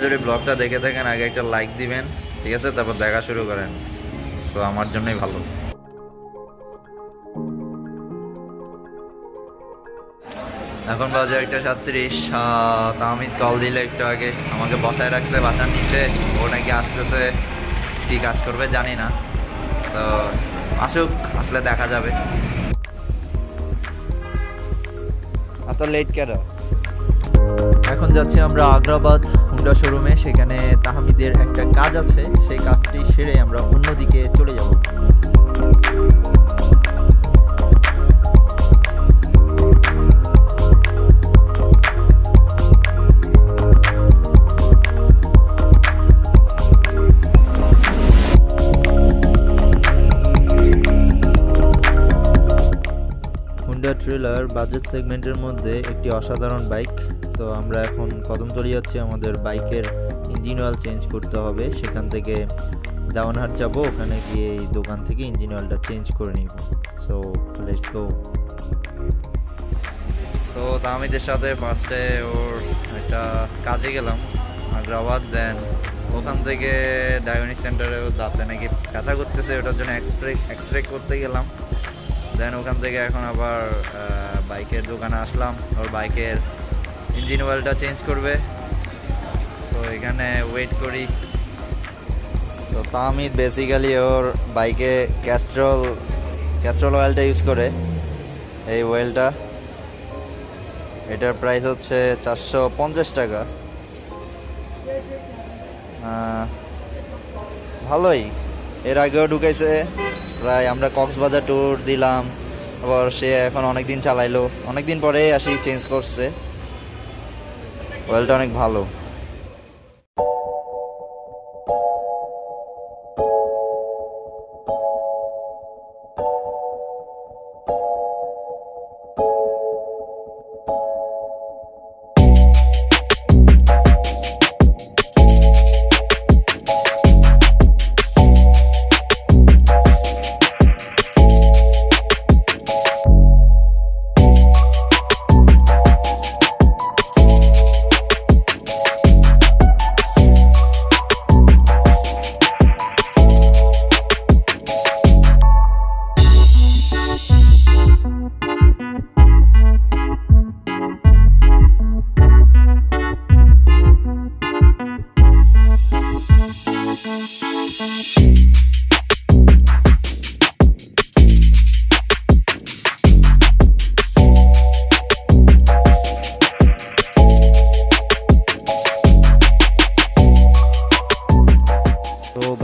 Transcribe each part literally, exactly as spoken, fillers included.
যদি ব্লগটা দেখে থাকেন আগে একটা লাইক দিবেন, ঠিক আছে? তারপর দেখা শুরু করেন, সো আমার জন্যই ভালো। এখন বাজে একটা সাতত্রিশ। আমি কল দিলে একটু আগে আমাকে বসায় রাখছে বাসার নিচে, ও নাকি আসতেছে, কী কাজ করবে জানি না, তো আসুক, আসলে দেখা যাবে। এত লেট কেন? এখন যাচ্ছি আমরা আগ্রাবাদ হুন্ডা শোরুমে, সেখানে তাহমিদের একটা কাজ আছে, সেই কাজটি সেরে আমরা অন্যদিকে চলে যাব। হুন্ডা ট্রেলার বাজেট সেগমেন্টের মধ্যে একটি অসাধারণ বাইক। তো আমরা এখন কদমতলী যাচ্ছি, আমাদের বাইকের ইঞ্জিন অয়েল চেঞ্জ করতে হবে, সেখান থেকে দেওয়ানহাট যাব, ওখানে গিয়ে এই দোকান থেকে ইঞ্জিন অয়েলটা চেঞ্জ করে নিব। So let's go. সো তাহমিদের সাথে ফার্স্টে ওর একটা কাজে গেলাম আগ্রাবাদ, দেন ওখান থেকে ডায়াগনস্টিক সেন্টারে দাঁতে নাকি ব্যথা করতেছে, ওটার জন্য এক্সরে এক্সরে করতে গেলাম। দেন ওখান থেকে এখন আবার বাইকের দোকানে আসলাম, ওর বাইকের ইঞ্জিন অয়েলটা চেঞ্জ করবে, তো এখানে ওয়েট করি। তো তাহমিদ বেসিক্যালি ওর বাইকে ক্যাস্ট্রল ক্যাস্ট্রল অয়েলটা ইউজ করে। এই অয়েলটা, এটার প্রাইস হচ্ছে চারশো পঞ্চাশ টাকা, ভালোই। এর আগেও ঢুকাইছে প্রায়, আমরা কক্সবাজার ট্যুর দিলাম, আবার সে এখন অনেক দিন চালাইলো, অনেক দিন পরে আসি চেঞ্জ করছে, অয়েলটা অনেক ভালো।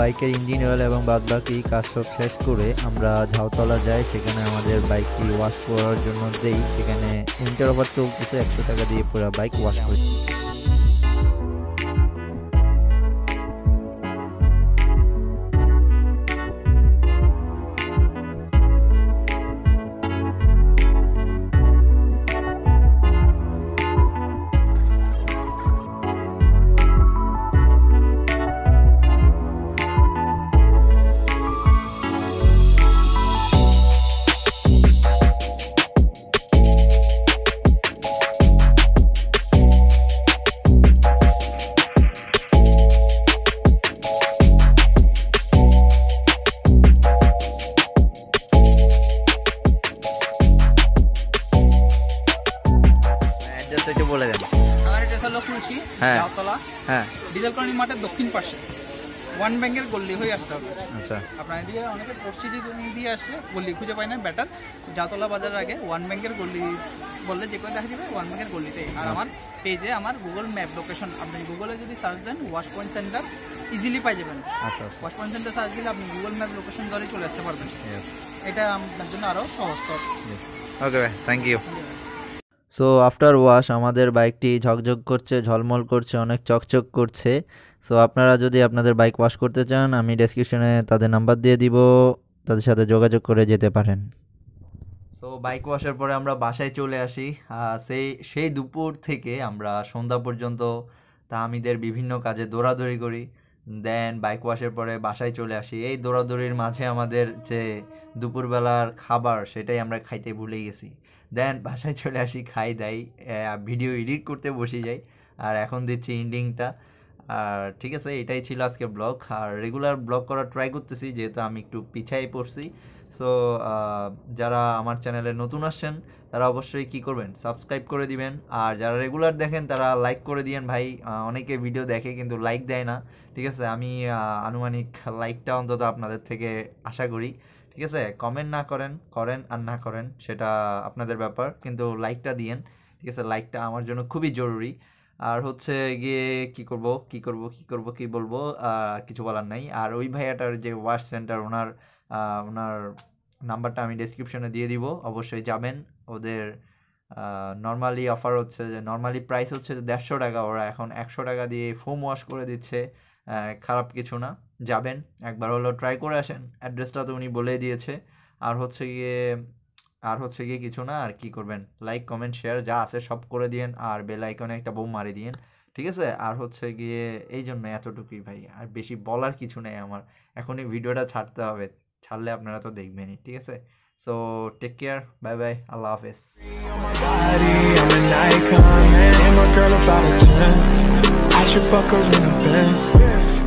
বাইকের ইঞ্জিন অয়েল এবং বাদবাকি কাজ সব শেষ করে আমরা ঝাউতলা যাই, সেখানে আমাদের বাইকটি ওয়াশ করার জন্য দেই, সেখানে উইন্টার অফার চলতেছে, একশো টাকা দিয়ে পুরো বাইক ওয়াশ করি। জাতলা বাজার আগে ওয়ান ব্যাংকের গলি বললে যে কোনো দেখা যাবে, ওয়ান ব্যাংকের গলিতেই। আর আমার পেজে আমার গুগল ম্যাপ লোকেশন, আপনি গুগলে যদি সার্চ দেন ওয়াশ পয়েন্ট সেন্টার ইজিলি পাই যাবেন। ওয়াশ পয়েন্ট সেন্টার সার্চ দিলে আপনি গুগল ম্যাপ লোকেশন ধরে চলে আসতে পারবেন, এটা আপনার জন্য আরো সহজ। Okay, thank you. So after wash আমাদের বাইকটি ঝকঝক করছে, ঝলমল করছে, অনেক চকচক করছে। সো আপনারা যদি আপনাদের বাইক ওয়াশ করতে চান, আমি ডেসক্রিপশনে তাদের নাম্বার দিয়ে দিব, তাদের সাথে যোগাযোগ করে যেতে পারেন। সো বাইক ওয়াশের পরে আমরা বাসায় চলে আসি। সেই সেই দুপুর থেকে আমরা সন্ধ্যা পর্যন্ত তাহমিদের বিভিন্ন কাজে দৌড়াদৌড়ি করি, দেন বাইক ওয়াশের পরে বাসায় চলে আসি। এই দৌড়াদৌড়ির মাঝে আমাদের যে দুপুরবেলার খাবার সেটাই আমরা খাইতে ভুলে গেছি, দেন বাসায় চলে আসি, খাই দাই, ভিডিও এডিট করতে বসে যাই। আর এখন দিচ্ছি ইন্ডিংটা। আর ঠিক আছে, এটাই ছিল আজকে ব্লগ। আর রেগুলার ব্লগ করা ট্রাই করতেছি, যেহেতু আমি একটু পিছাই পড়ছি। সো যারা আমার চ্যানেলে নতুন আসছেন তারা অবশ্যই কী করবেন, সাবস্ক্রাইব করে দিবেন। আর যারা রেগুলার দেখেন তারা লাইক করে দিয়েন ভাই। অনেকে ভিডিও দেখে কিন্তু লাইক দেয় না, ঠিক আছে। আমি আনুমানিক লাইকটা অন্তত আপনাদের থেকে আশা করি, ঠিক আছে। কমেন্ট না করেন, করেন আর না করেন সেটা আপনাদের ব্যাপার, কিন্তু লাইকটা দিয়েন, ঠিক আছে। লাইকটা আমার জন্য খুবই জরুরি। আর হচ্ছে গিয়ে কি করব কি করব কি করব কি বলবো, কিছু বলার নাই। আর ওই ভাইয়াটার যে ওয়াশ সেন্টার, ওনার ওনার নাম্বারটা আমি ডেসক্রিপশনে দিয়ে দিব, অবশ্যই যাবেন। ওদের নর্মালি অফার হচ্ছে যে নর্মালি প্রাইস হচ্ছে দেড়শো টাকা, ওরা এখন একশো টাকা দিয়ে ফোম ওয়াশ করে দিচ্ছে। খারাপ কিছু না, যাবেন একবার হলো ট্রাই করে আসেন। অ্যাড্রেসটা তো উনি বলে দিয়েছে। আর হচ্ছে গিয়ে আর হচ্ছে গিয়ে কিছু না, আর কি করবেন, লাইক কমেন্ট শেয়ার যা আছে সব করে দিয়েন। আর বেল আইকনে একটা বোম মারি দিয়েন, ঠিক আছে। আর হচ্ছে গিয়ে এই জন্য এতটুকুই ভাই, আর বেশি বলার কিছু নেই আমার। এখনই ভিডিওটা ছাড়তে হবে, ছাড়লে আপনারা তো দেখবেনই, ঠিক আছে। So take care, bye bye, আল্লাহ হাফেজ।